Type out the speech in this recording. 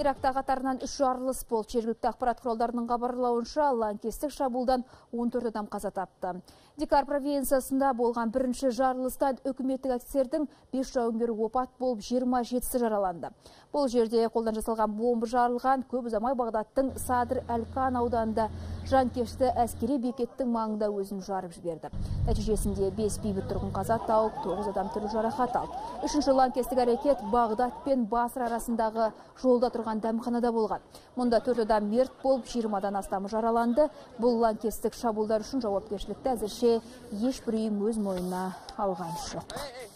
Иракта қатарынан 3 жарылыс болды. Жергілікті ақпарат құралдарының хабарлауынша, лаңкестік шабуылдан 14 адам қаза тапты. Дикар провинциясында болған бірінші жарылыстан үкіметтік офицердің 5 жауынгері опат болып 27-сі жараланды. Бұл жерде қолдан жасалған бомба жарылған, көп ұзамай Бағдаттың Садр Әл-Кан ауданында жанкешті әскери бекеттің маңында өзін жарып жіберді. Нәтижесінде 5 бейбіт тұрғын қаза тауып, 9 адам түрлі жарақат алды. Үшінші лаңкестік әрекет Бағдат пен Басра арасындағы жолда дәмханада болған. Мұнда 4 адам мерт болып, 20-дан астамы жараланды. Бұл лаңкестік шабуылдар үшін жауапкершілікті әзірше ешбір ұйым өз мойнына алған жоқ.